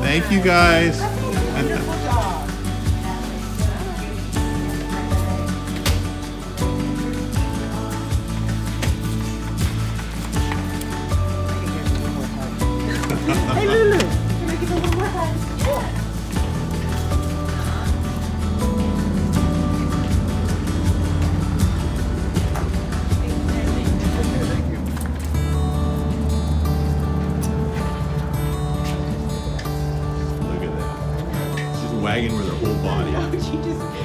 Thank you guys. Wonderful job. Hey Lulu, can we give her one more hug? Wagging with her whole body.